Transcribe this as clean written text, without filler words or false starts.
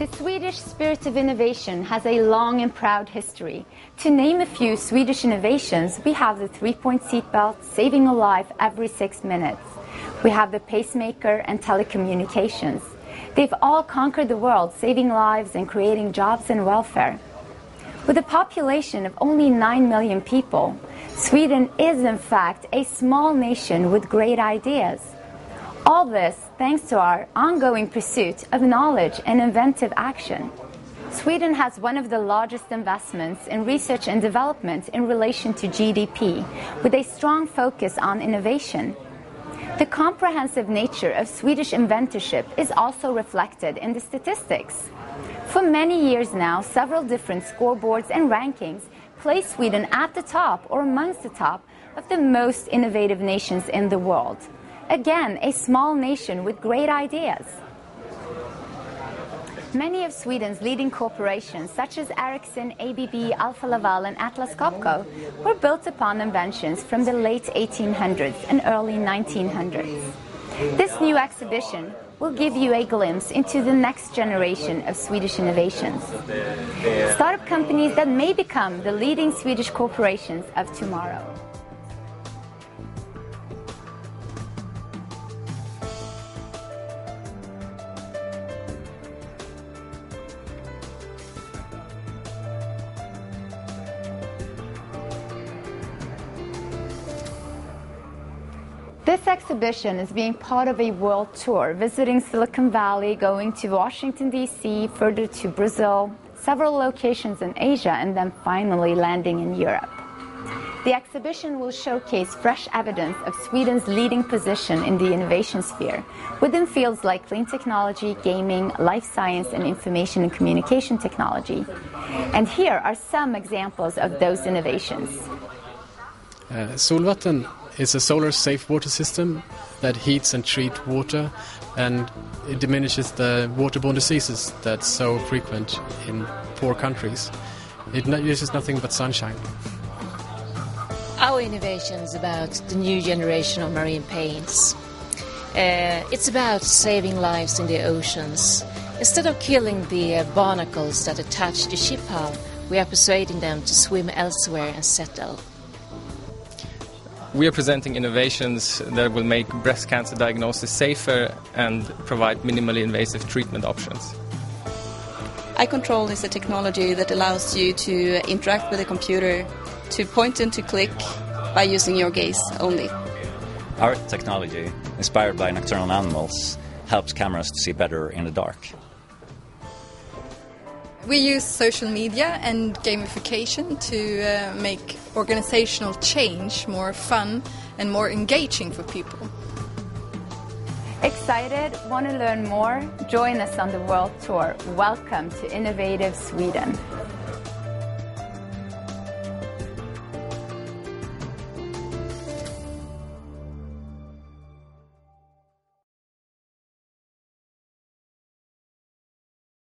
The Swedish spirit of innovation has a long and proud history. To name a few Swedish innovations, we have the 3-point seatbelt, saving a life every 6 minutes. We have the pacemaker and telecommunications. They've all conquered the world, saving lives and creating jobs and welfare. With a population of only 9 million people, Sweden is in fact a small nation with great ideas. All this thanks to our ongoing pursuit of knowledge and inventive action. Sweden has one of the largest investments in research and development in relation to GDP, with a strong focus on innovation. The comprehensive nature of Swedish inventorship is also reflected in the statistics. For many years now, several different scoreboards and rankings place Sweden at the top or amongst the top of the most innovative nations in the world. Again, a small nation with great ideas. Many of Sweden's leading corporations, such as Ericsson, ABB, Alfa Laval and Atlas Copco, were built upon inventions from the late 1800s and early 1900s. This new exhibition will give you a glimpse into the next generation of Swedish innovations. Startup companies that may become the leading Swedish corporations of tomorrow. This exhibition is being part of a world tour, visiting Silicon Valley, going to Washington, D.C., further to Brazil, several locations in Asia, and then finally landing in Europe. The exhibition will showcase fresh evidence of Sweden's leading position in the innovation sphere, within fields like clean technology, gaming, life science, and information and communication technology. And here are some examples of those innovations. Solvatten is a solar safe water system that heats and treats water, and it diminishes the waterborne diseases that's so frequent in poor countries. It uses nothing but sunshine. Our innovation is about the new generation of marine paints. It's about saving lives in the oceans. Instead of killing the barnacles that attach the ship hull, we are persuading them to swim elsewhere and settle. We are presenting innovations that will make breast cancer diagnosis safer and provide minimally invasive treatment options. Eye control is a technology that allows you to interact with a computer, to point and to click by using your gaze only. Our technology, inspired by nocturnal animals, helps cameras to see better in the dark. We use social media and gamification to make organizational change more fun and more engaging for people. Excited? Want to learn more? Join us on the World Tour. Welcome to Innovative Sweden.